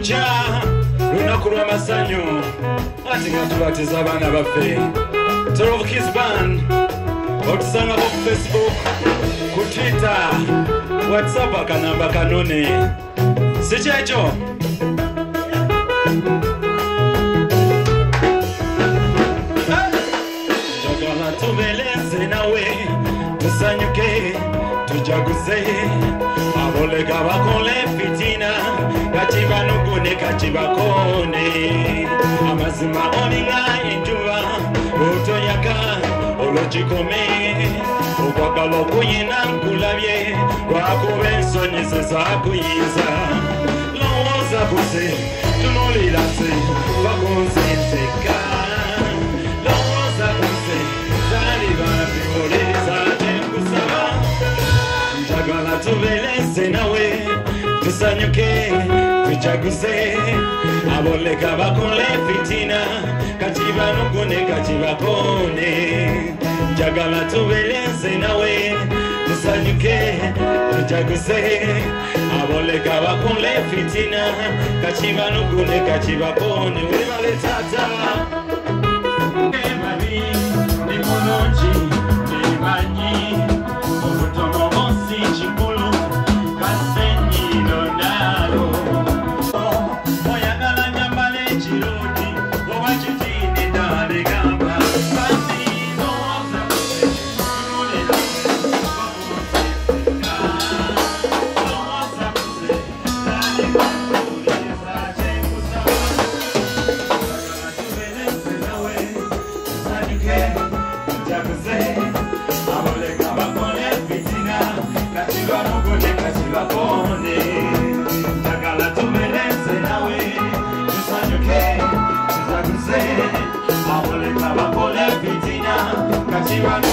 lujja lunaku lw'amasanyu ati nga tubatiza abaana baffe Torov Kiss Band otusanga ku Facebook ku Twitter WhatsApp akanamba kanone sikyejo jagala tubeleze nawe musanyuke tujaguze aboleka bakole fitina kachibanugune kachibakone amazima oninga injuba otoyaka olojikome okwagala okuyina nkulabye lwakuba ensonyize zakuyiza lowooza kuze tunulira se bakunziteka lowooza kuze talibana bikoleza Jagala tubeleze nawe tusanyuke tujaguze aboleka bakole fitina kachibanugune kachibakone Jagala tubeleze nawe tusanyuke tujaguze aboleka bakole fitina kachibanugune kachibakone webale tata ebali ni mononji ni manyi I'm